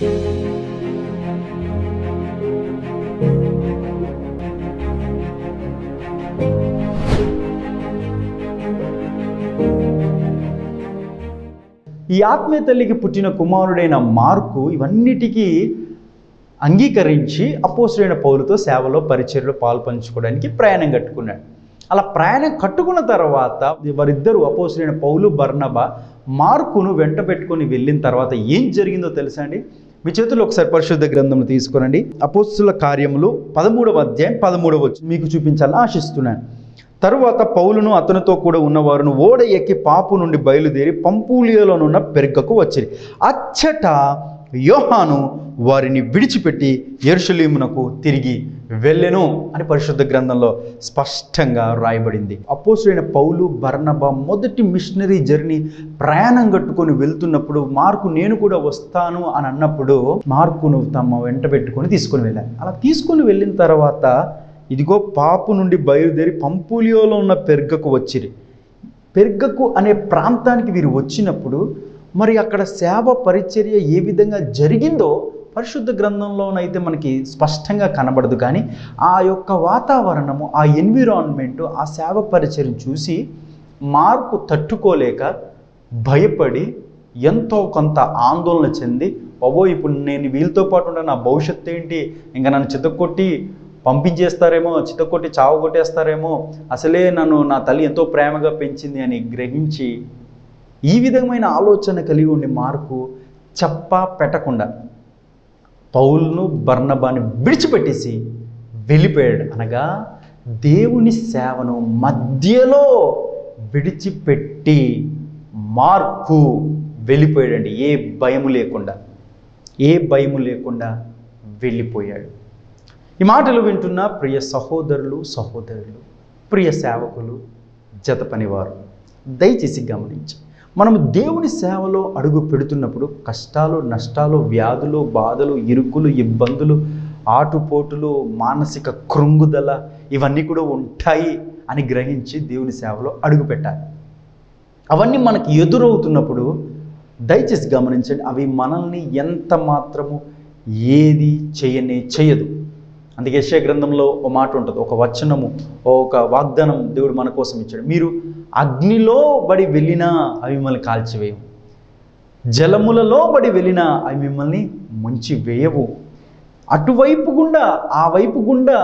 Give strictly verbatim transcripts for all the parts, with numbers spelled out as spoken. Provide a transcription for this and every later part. ఈ ఆత్మీయతల్లికి పుట్టిన కుమారుడైన మార్కు ఇవన్నిటికీ అంగీకరించి అపోస్తలుడైన పౌలుతో సేవలో పరిచర్యలో పాల్పంచుకోవడానికి ప్రయాణం కట్టుకున్నాడు. అలా ప్రయాణం కట్టుకున్న తర్వాత వారిద్దరూ అపోస్తలుడైన పౌలు బర్నబా మార్కును వెంట పెట్టుకొని వెళ్ళిన తర్వాత ఏం జరిగిందో తెలుసా అండి? మీ చేతుల్లో ఒకసారి పరిశుద్ధ గ్రంథంలో తీసుకురండి. అపోస్తలుల కార్యములు పదమూడవ అధ్యాయం పదమూడవ వచనం మీకు చూపించాలని ఆశిస్తున్నాను. తరువాత పౌలును అతనితో కూడా ఉన్నవారును ఓడ ఎక్కి పాపు నుండి బయలుదేరి పంపూలియలోనున్న పెర్గకు వచ్చిరి. అచ్చట యోహాను వారిని విడిచిపెట్టి యెరూషలేమునకు తిరిగి వెళ్ళెను అని పరిశుద్ధ గ్రంథంలో స్పష్టంగా రాయబడింది. అపోస్తలుడైన పౌలు బర్నబా మొదటి మిషనరీ జర్నీ ప్రయాణం కట్టుకొని వెళ్తున్నప్పుడు మార్కు నేను కూడా వస్తాను అని అన్నప్పుడు మార్కును తమ వెంట పెట్టుకొని తీసుకొని వెళ్ళాను. అలా తీసుకొని వెళ్ళిన తర్వాత ఇదిగో పాపు నుండి బయలుదేరి పంపూలియోలో ఉన్న పెర్గకు వచ్చిరి. పెర్గకు అనే ప్రాంతానికి వీరు వచ్చినప్పుడు మరి అక్కడ సేవ పరిచర్య ఏ విధంగా జరిగిందో పరిశుద్ధ గ్రంథంలోనైతే మనకి స్పష్టంగా కనబడదు. కానీ ఆ యొక్క వాతావరణము, ఆ ఎన్విరాన్మెంటు, ఆ సేవ పరిచర్యను చూసి మార్కు తట్టుకోలేక భయపడి ఎంతో కొంత ఆందోళన చెంది, అవో ఇప్పుడు నేను వీళ్ళతో పాటు ఉండే నా భవిష్యత్తు ఏంటి, ఇంకా నన్ను చితక్కొట్టి పంపించేస్తారేమో, చితక్కొట్టి చావగొట్టేస్తారేమో, అసలే నన్ను నా తల్లి ఎంతో ప్రేమగా పెంచింది అని గ్రహించి ఈ విధమైన ఆలోచన కలిగి ఉండే మార్కు చెప్పా పెట్టకుండా పౌలును బర్నబాని విడిచిపెట్టేసి వెళ్ళిపోయాడు. అనగా దేవుని సేవను మధ్యలో విడిచిపెట్టి మార్కు వెళ్ళిపోయాడండి. ఏ భయము లేకుండా ఏ భయము లేకుండా వెళ్ళిపోయాడు. ఈ మాటలు వింటున్న ప్రియ సహోదరులు సహోదరులు, ప్రియ సేవకులు, జత పనివారు, దయచేసి గమనించి మనము దేవుని సేవలో అడుగు పెడుతున్నప్పుడు కష్టాలు, నష్టాలు, వ్యాధులు, బాధలు, ఇరుకులు, ఇబ్బందులు, ఆటుపోటులు, మానసిక కృంగుదల ఇవన్నీ కూడా ఉంటాయి అని గ్రహించి దేవుని సేవలో అడుగు పెట్టాలి. అవన్నీ మనకు ఎదురవుతున్నప్పుడు దయచేసి గమనించండి, అవి మనల్ని ఎంత మాత్రము ఏది చేయనే చేయదు. అందుకే యెషయా గ్రంథంలో ఒక మాట ఉంటుంది, ఒక వచనము, ఒక వాగ్దానం దేవుడు మన కోసం ఇచ్చాడు. మీరు అగ్నిలో బడి వెళ్ళినా అవి మిమ్మల్ని కాల్చివేయవు, జలములలో బడి వెళ్ళినా అవి మిమ్మల్ని ముంచి వేయవు. అటువైపు గుండా ఆ వైపు గుండా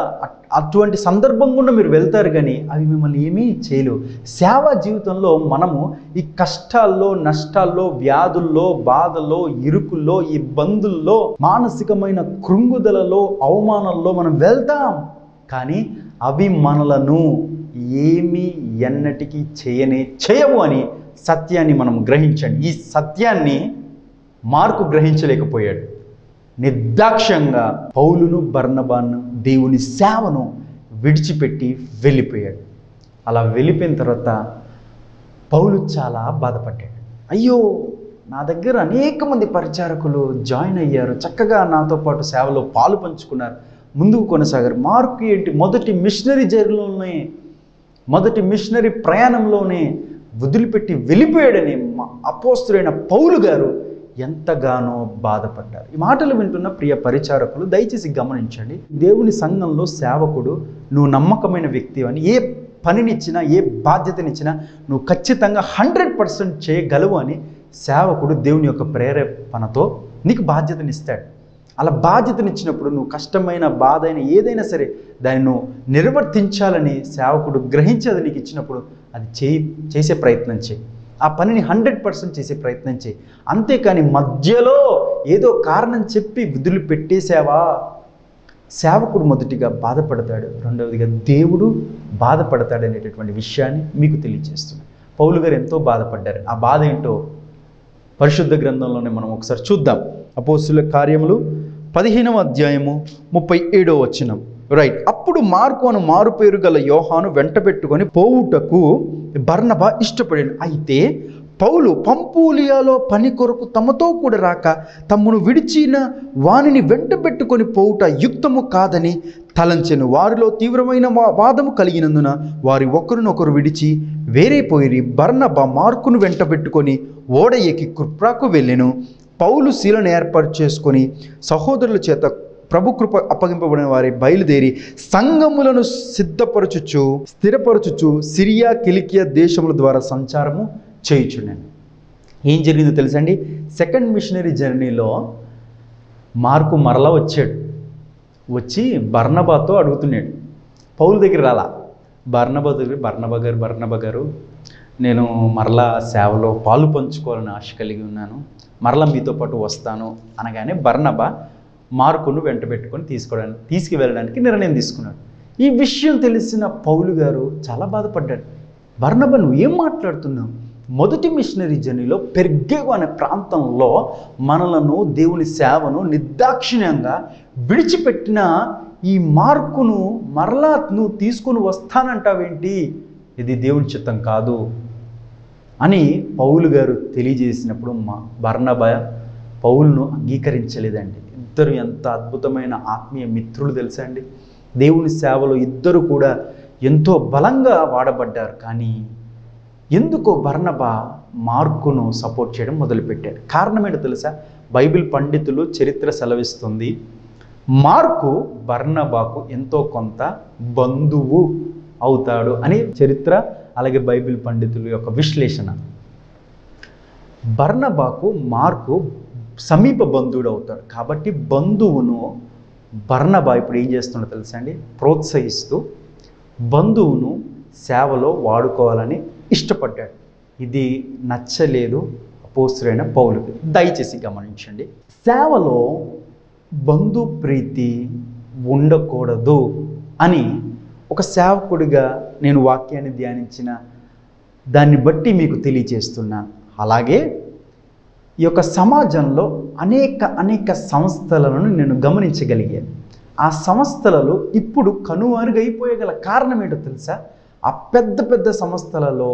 అటువంటి సందర్భం గుండా మీరు వెళ్తారు, కానీ అవి మిమ్మల్ని ఏమీ చేయలేవు. సేవా జీవితంలో మనము ఈ కష్టాల్లో, నష్టాల్లో, వ్యాధుల్లో, బాధల్లో, ఇరుకుల్లో, ఇబ్బందుల్లో, మానసికమైన కృంగుదలలో, అవమానంలో మనం వెళ్తాం, కానీ అవి మనలను ఏమీ ఎన్నటికీ చేయనే చేయవు అని సత్యాన్ని మనం గ్రహించండి. ఈ సత్యాన్ని మార్కు గ్రహించలేకపోయాడు. నిర్దాక్ష్యంగా పౌలును బర్నబాను దేవుని సేవను విడిచిపెట్టి వెళ్ళిపోయాడు. అలా వెళ్ళిపోయిన తర్వాత పౌలు చాలా బాధపడ్డాడు. అయ్యో, నా దగ్గర అనేక మంది పరిచారకులు జాయిన్ అయ్యారు, చక్కగా నాతో పాటు సేవలో పాలు పంచుకున్నారు, ముందుకు కొనసాగారు. మార్కు ఏంటి, మొదటి మిషనరీ జర్నీలోనే, మొదటి మిషనరీ ప్రయాణంలోనే వదిలిపెట్టి వెళ్ళిపోయాడని అపోస్తలుడైన పౌలు గారు ఎంతగానో బాధపడ్డారు. ఈ మాటలు వింటున్న ప్రియ పరిచారకులు దయచేసి గమనించండి, దేవుని సంఘంలో సేవకుడు నువ్వు నమ్మకమైన వ్యక్తి అని, ఏ పనినిచ్చినా ఏ బాధ్యతనిచ్చినా నువ్వు ఖచ్చితంగా హండ్రెడ్ పర్సెంట్ చేయగలవు అని సేవకుడు దేవుని యొక్క ప్రేరేపణతో నీకు బాధ్యతనిస్తాడు. అలా బాధ్యతనిచ్చినప్పుడు నువ్వు కష్టమైన, బాధ అయిన, ఏదైనా సరే దాన్ని నువ్వు నిర్వర్తించాలని సేవకుడు గ్రహించి అది నీకు ఇచ్చినప్పుడు అది చేయి చేసే ప్రయత్నం చేయి, ఆ పనిని హండ్రెడ్ పర్సెంట్ చేసే ప్రయత్నం చేయి. అంతేకాని మధ్యలో ఏదో కారణం చెప్పి విధులు పెట్టేసావా, సేవకుడు మొదటిగా బాధపడతాడు, రెండవదిగా దేవుడు బాధపడతాడు అనేటటువంటి విషయాన్ని మీకు తెలియజేస్తున్నాడు. పౌలు గారు ఎంతో బాధపడ్డారు. ఆ బాధ ఏంటో పరిశుద్ధ గ్రంథంలోనే మనం ఒకసారి చూద్దాం. అపోస్తలుల కార్యములు పదిహేనవ అధ్యాయము ముప్పై ఏడో వచనం. రైట్, అప్పుడు మార్కు అను మారుపేరు గల యోహాను వెంట పెట్టుకొని పోవుటకు బర్నబా ఇష్టపడాడు. అయితే పౌలు పంపూలియాలో పని కొరకు తమతో కూడా రాక తమ్మును విడిచిన వానిని వెంట పెట్టుకొని పోవుట యుక్తము కాదని తలంచెను. వారిలో తీవ్రమైన వాదము కలిగినందున వారి ఒకరినొకరు విడిచి వేరే పోయిరి. బర్నబా మార్కును వెంట పెట్టుకొని ఓడ ఎక్కి కుప్రాకు వెళ్ళెను. పౌలు శీలను ఏర్పాటు చేసుకొని సహోదరుల చేత ప్రభు కృప అప్పగింపబడిన వారి బయలుదేరి సంఘములను సిద్ధపరచుచు స్థిరపరచుచు సిరియా కిలికియా దేశముల ద్వారా సంచారము చేయుచున్నాను. ఏం జరిగిందో తెలుసండి, సెకండ్ మిషనరీ జర్నీలో మార్కు మరలా వచ్చాడు. వచ్చి బర్నబాతో అడుగుతున్నాడు, పౌలు దగ్గర రాలా, బర్నబా దగ్గర బర్నబా గారు బర్నబా గారు నేను మరలా సేవలో పాలు పంచుకోవాలని ఆశ కలిగి ఉన్నాను, మరలా మీతో పాటు వస్తాను అనగానే బర్నబా మార్కును వెంట పెట్టుకొని తీసుకోవడానికి తీసుకువెళ్ళడానికి నిర్ణయం తీసుకున్నాడు. ఈ విషయం తెలిసిన పౌలు గారు చాలా బాధపడ్డాడు. బర్నబా నువ్వు ఏం మాట్లాడుతున్నావు, మొదటి మిషనరీ జర్నీలో పెర్గేగో అనే ప్రాంతంలో మనలను దేవుని సేవను నిర్దాక్షిణ్యంగా విడిచిపెట్టిన ఈ మార్కును మరలా నువ్వు తీసుకుని వస్తానంటావేంటి, ఇది దేవుని చిత్తం కాదు అని పౌలు గారు తెలియజేసినప్పుడు మా బర్నబా పౌలును అంగీకరించలేదండి. ఇద్దరు ఎంత అద్భుతమైన ఆత్మీయ మిత్రులు తెలుసా అండి. దేవుని సేవలో ఇద్దరు కూడా ఎంతో బలంగా వాడబడ్డారు. కానీ ఎందుకో బర్నబా మార్కును సపోర్ట్ చేయడం మొదలుపెట్టాడు. కారణం ఏంటో తెలుసా, బైబిల్ పండితులు చరిత్ర సెలవిస్తుంది, మార్కు బర్నబాకు ఎంతో కొంత బంధువు అవుతాడు అని చరిత్ర అలాగే బైబిల్ పండితుల యొక్క విశ్లేషణ. బర్నబాకు మార్కు సమీప బంధువుడు అవుతాడు కాబట్టి బంధువును బర్నబా ఇప్పుడు ఏం చేస్తున్నాడో తెలుసా అండి, ప్రోత్సహిస్తూ బంధువును సేవలో వాడుకోవాలని ఇష్టపడ్డాడు. ఇది నచ్చలేదు అపోస్తులైన పౌలుకి. దయచేసి గమనించండి, సేవలో బంధు ప్రీతి ఉండకూడదు అని ఒక సేవకుడిగా నేను వాక్యాన్ని ధ్యానించిన దాన్ని బట్టి మీకు తెలియజేస్తున్నాను. అలాగే ఈ యొక్క సమాజంలో అనేక అనేక సంస్థలను నేను గమనించగలిగాను. ఆ సంస్థలలో ఇప్పుడు కనుమరుగైపోయేగల కారణం ఏంటో తెలుసా, ఆ పెద్ద పెద్ద సంస్థలలో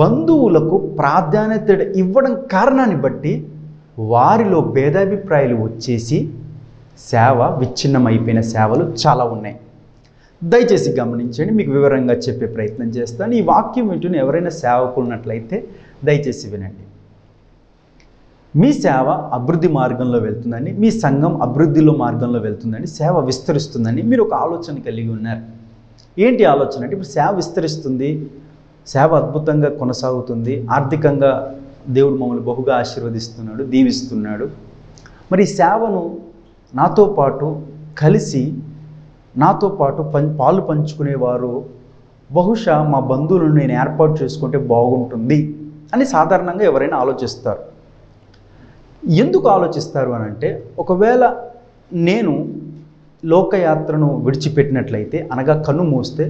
బంధువులకు ప్రాధాన్యత ఇవ్వడం కారణాన్ని బట్టి వారిలో భేదాభిప్రాయాలు వచ్చేసి సేవ విచ్ఛిన్నమైపోయిన సేవలు చాలా ఉన్నాయి. దయచేసి గమనించండి, మీకు వివరంగా చెప్పే ప్రయత్నం చేస్తాను. ఈ వాక్యం వింటున్న ఎవరైనా సేవకున్నట్లయితే దయచేసి వినండి. మీ సేవ అభివృద్ధి మార్గంలో వెళ్తుందని, మీ సంఘం అభివృద్ధిలో మార్గంలో వెళ్తుందని, సేవ విస్తరిస్తుందని మీరు ఒక ఆలోచన కలిగి ఉన్నారు. ఏంటి ఆలోచన అంటే, ఇప్పుడు సేవ విస్తరిస్తుంది, సేవ అద్భుతంగా కొనసాగుతుంది, ఆర్థికంగా దేవుడు మమ్మల్ని బహుగా ఆశీర్వదిస్తున్నాడు, దీవిస్తున్నాడు. మరి సేవను నాతో పాటు కలిసి నాతో పాటు పం పాలు పంచుకునేవారు బహుశా మా బంధువులను నేను ఏర్పాటు చేసుకుంటే బాగుంటుంది అని సాధారణంగా ఎవరైనా ఆలోచిస్తారు. ఎందుకు ఆలోచిస్తారు అని అంటే, ఒకవేళ నేను లోకయాత్రను విడిచిపెట్టినట్లయితే, అనగా కన్ను మూస్తే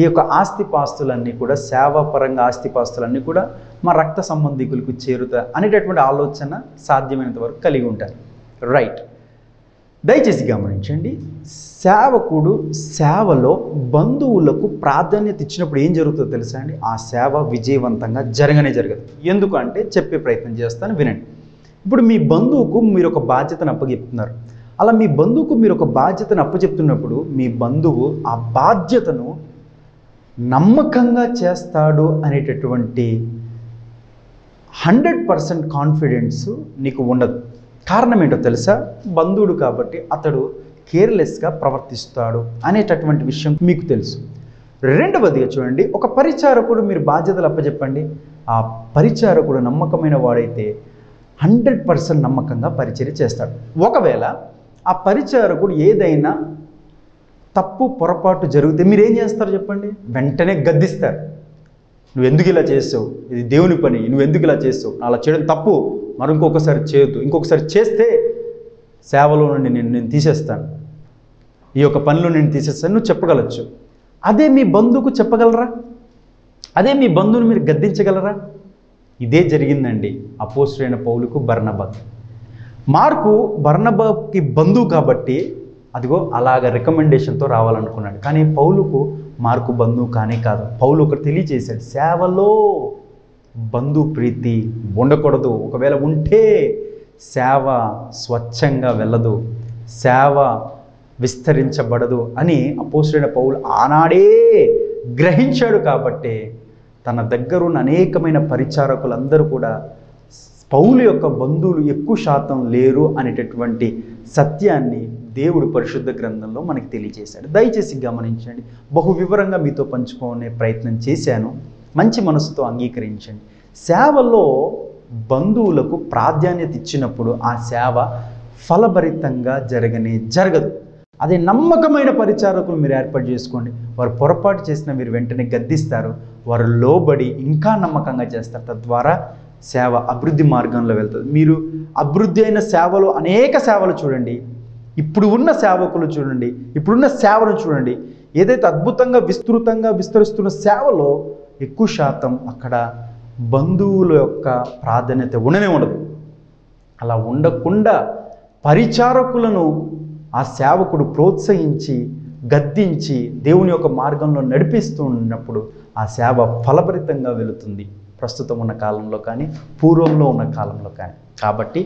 ఈ యొక్క ఆస్తిపాస్తులన్నీ కూడా సేవాపరంగా ఆస్తిపాస్తులన్నీ కూడా మా రక్త సంబంధికులకు చేరుతాయి అనేటటువంటి ఆలోచన సాధ్యమైనంత వరకు కలిగి ఉంటారు. రైట్, దయచేసి గమనించండి, సేవకుడు సేవలో బంధువులకు ప్రాధాన్యత ఇచ్చినప్పుడు ఏం జరుగుతుందో తెలుసా అండి, ఆ సేవ విజయవంతంగా జరగనే జరగదు. ఎందుకు అంటే చెప్పే ప్రయత్నం చేస్తాను, వినండి. ఇప్పుడు మీ బంధువుకు మీరు ఒక బాధ్యతను అప్పచెప్తున్నారు. అలా మీ బంధువుకు మీరు ఒక బాధ్యతను అప్పచెప్తున్నప్పుడు మీ బంధువు ఆ బాధ్యతను నమ్మకంగా చేస్తాడు అనేటటువంటి హండ్రెడ్ పర్సెంట్ కాన్ఫిడెన్స్ నీకు ఉండదు. కారణం ఏంటో తెలుసా, బంధువుడు కాబట్టి అతడు కేర్లెస్గా ప్రవర్తిస్తాడు అనేటటువంటి విషయం మీకు తెలుసు. రెండవదిగా చూడండి, ఒక పరిచారకుడు మీరు బాధ్యతలు అప్పచెప్పండి, ఆ పరిచారకుడు నమ్మకమైన వాడైతే హండ్రెడ్ పర్సెంట్ నమ్మకంగా పరిచర్య చేస్తాడు. ఒకవేళ ఆ పరిచారకుడు ఏదైనా తప్పు పొరపాటు జరిగితే మీరేం చేస్తారు చెప్పండి, వెంటనే గద్దిస్తారు. నువ్వు ఎందుకు ఇలా చేసావు, ఇది దేవుని పని, నువ్వు ఎందుకు ఇలా చేసావు, అలా చేయడం తప్పు, మరి ఇంకొకసారి చేయొద్దు, ఇంకొకసారి చేస్తే సేవలో నుండి నేను నేను తీసేస్తాను, ఈ యొక్క పనిలో నేను తీసేస్తాను నువ్వు చెప్పగలచ్చు. అదే మీ బంధువుకు చెప్పగలరా, అదే మీ బంధువుని మీరు గద్దించగలరా? ఇదే జరిగిందండి అపోస్తులైన పౌలుకు బర్నబా. మార్కు బర్నబాకి బంధువు కాబట్టి అదిగో అలాగ రికమెండేషన్తో రావాలనుకున్నాడు. కానీ పౌలుకు మార్కు బంధువు కానే కాదు. పౌలు ఒకటి తెలియజేశాడు, సేవలో బంధు ప్రీతి ఉండకూడదు, ఒకవేళ ఉంటే సేవ స్వచ్ఛంగా వెళ్ళదు, సేవ విస్తరించబడదు అని అపోస్తులైన పౌలు ఆనాడే గ్రహించాడు. కాబట్టి తన దగ్గరున్న అనేకమైన పరిచారకులందరూ కూడా పౌలు యొక్క బంధువులు ఎక్కువ శాతం లేరు అనేటటువంటి సత్యాన్ని దేవుడు పరిశుద్ధ గ్రంథంలో మనకి తెలియజేశాడు. దయచేసి గమనించండి. బహు వివరంగా మీతో పంచుకునే ప్రయత్నం చేశాను. మంచి మనసుతో అంగీకరించండి. సేవలో బంధువులకు ప్రాధాన్యత ఇచ్చినప్పుడు ఆ సేవ ఫలభరితంగా జరగనే జరగదు. అదే నమ్మకమైన పరిచారకులు మీరు ఏర్పాటు చేసుకోండి. వారు పొరపాటు చేసిన మీరు వెంటనే గద్దిస్తారు, వారు లోబడి ఇంకా నమ్మకంగా చేస్తారు. తద్వారా సేవ అభివృద్ధి మార్గంలో వెళ్తుంది. మీరు అభివృద్ధి అయిన సేవలు అనేక సేవలు చూడండి, ఇప్పుడు ఉన్న సేవకులు చూడండి, ఇప్పుడున్న సేవలు చూడండి. ఏదైతే అద్భుతంగా విస్తృతంగా విస్తరిస్తున్న సేవలో ఎక్కువ శాతం అక్కడ బంధువుల యొక్క ప్రాధాన్యత ఉండనే ఉండదు. అలా ఉండకుండా పరిచారకులను ఆ సేవకుడు ప్రోత్సహించి గద్దించి దేవుని యొక్క మార్గంలో నడిపిస్తూ ఉన్నప్పుడు ఆ సేవ ఫలభరితంగా వెళుతుంది, ప్రస్తుతం ఉన్న కాలంలో కానీ పూర్వంలో ఉన్న కాలంలో కానీ. కాబట్టి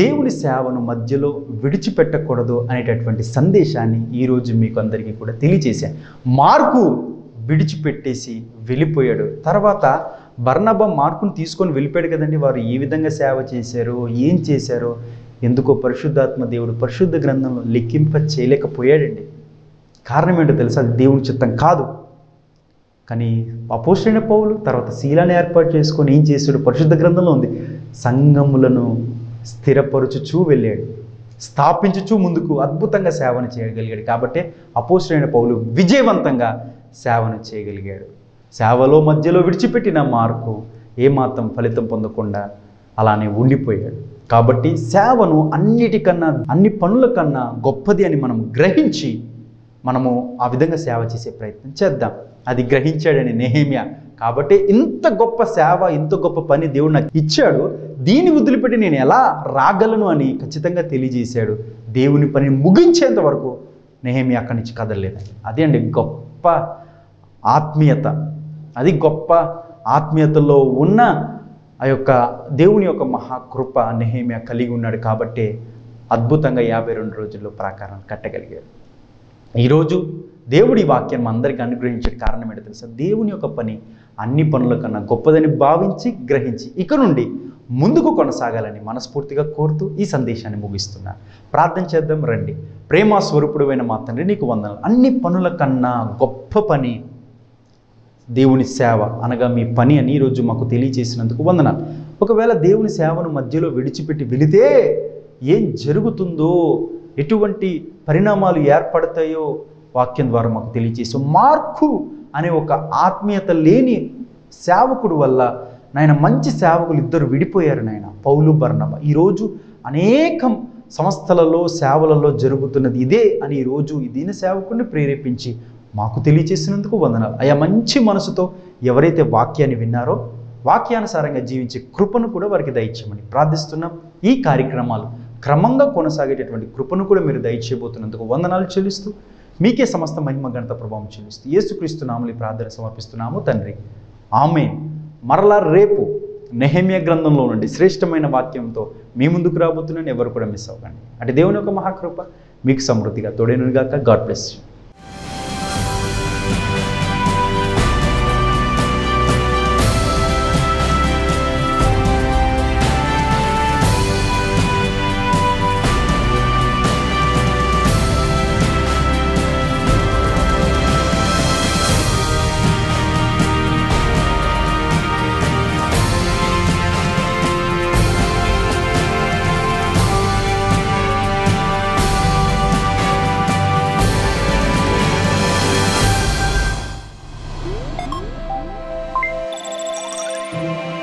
దేవుని సేవను మధ్యలో విడిచిపెట్టకూడదు అనేటటువంటి సందేశాన్ని ఈరోజు మీకు అందరికీ కూడా తెలియజేశాను. మార్కు విడిచిపెట్టేసి వెళ్ళిపోయాడు. తర్వాత బర్నబా మార్కును తీసుకొని వెళ్ళిపోయాడు కదండి. వారు ఏ విధంగా సేవ చేశారో ఏం చేశారో ఎందుకో పరిశుద్ధాత్మ దేవుడు పరిశుద్ధ గ్రంథంలో లెక్కింప చేయలేకపోయాడండి. కారణం ఏంటో తెలుసు, అది దేవుని చిత్తం కాదు. కానీ అపోస్తలుడైన పౌలు తర్వాత శీలాన్ని ఏర్పాటు చేసుకొని ఏం చేశాడు? పరిశుద్ధ గ్రంథంలో ఉంది, సంఘములను స్థిరపరచుచూ వెళ్ళాడు, స్థాపించుచూ ముందుకు అద్భుతంగా సేవను చేయగలిగాడు. కాబట్టి అపోస్తలుడైన పౌలు విజయవంతంగా సేవను చేయగలిగాడు. సేవలో మధ్యలో విడిచిపెట్టిన మార్కు ఏమాత్రం ఫలితం పొందకుండా అలానే ఉండిపోయాడు. కాబట్టి సేవను అన్నిటికన్నా అన్ని పనుల కన్నా గొప్పది అని మనం గ్రహించి మనము ఆ విధంగా సేవ చేసే ప్రయత్నం చేద్దాం. అది గ్రహించాడని నెహెమ్యా. కాబట్టి ఇంత గొప్ప సేవ, ఇంత గొప్ప పని దేవుడు నాకు ఇచ్చాడు, దీన్ని వదిలిపెట్టి నేను ఎలా రాగలను అని ఖచ్చితంగా తెలియజేశాడు. దేవుని పనిని ముగించేంత వరకు నెహెమ్యా అక్కడి నుంచి కదలలేదండి. అదే అండి గొప్ప ఆత్మీయత. అది గొప్ప ఆత్మీయతలో ఉన్న ఆ యొక్క దేవుని యొక్క మహాకృప నెహెమ్యా కలిగి ఉన్నాడు. కాబట్టి అద్భుతంగా యాభై రెండు రోజుల్లో ప్రాకారాన్ని కట్టగలిగాడు. ఈరోజు దేవుడి వాక్యం అందరికీ అనుగ్రహించే కారణం ఏంటో తెలుసా, దేవుని యొక్క పని అన్ని పనుల కన్నా గొప్పదని భావించి గ్రహించి ఇక నుండి ముందుకు కొనసాగాలని మనస్ఫూర్తిగా కోరుతూ ఈ సందేశాన్ని ముగిస్తున్నా. ప్రార్థన చేద్దాం రండి. ప్రేమ స్వరూపుడైన మా తండ్రి, నీకు వందనాలు. అన్ని పనుల కన్నా గొప్ప పని దేవుని సేవ అనగా మీ పని అని ఈరోజు మాకు తెలియజేసినందుకు వందనాలు. ఒకవేళ దేవుని సేవను మధ్యలో విడిచిపెట్టి వెళితే ఏం జరుగుతుందో, ఎటువంటి పరిణామాలు ఏర్పడతాయో వాక్యం ద్వారా మాకు తెలియజేసాం. మార్కు అనే ఒక ఆత్మీయత లేని సేవకుడు వల్ల నాయన మంచి సేవకులు ఇద్దరు విడిపోయారు నాయన, పౌలు బర్నబా. ఈరోజు అనేక సంస్థలలో సేవలలో జరుగుతున్నది ఇదే అని ఈరోజు ఈ దీని సేవకుడిని ప్రేరేపించి మాకు తెలియజేసినందుకు వందనాలు. అయ్యా మంచి మనసుతో ఎవరైతే వాక్యాన్ని విన్నారో వాక్యానుసారంగా జీవించే కృపను కూడా వారికి దయచేయమని ప్రార్థిస్తున్నాం. ఈ కార్యక్రమాలు క్రమంగా కొనసాగేటటువంటి కృపను కూడా మీరు దయచేయబోతున్నందుకు వందనాలు చెల్లిస్తూ మీకే సమస్త మహిమ ఘనత ప్రభావం చెల్లిస్తూ యేసుక్రీస్తు నామములో ప్రార్థన సమర్పిస్తున్నాము తండ్రి, ఆమేన్. మరలా రేపు నెహెమ్యా గ్రంథంలో నుండి శ్రేష్టమైన వాక్యంతో మీ ముందుకు రాబోతున్నాను. ఎవరు కూడా మిస్ అవ్వకండి. అంటే దేవుని యొక్క మహాకృప మీకు సమృద్ధిగా తోడేనుగాక. God bless you. Thank you.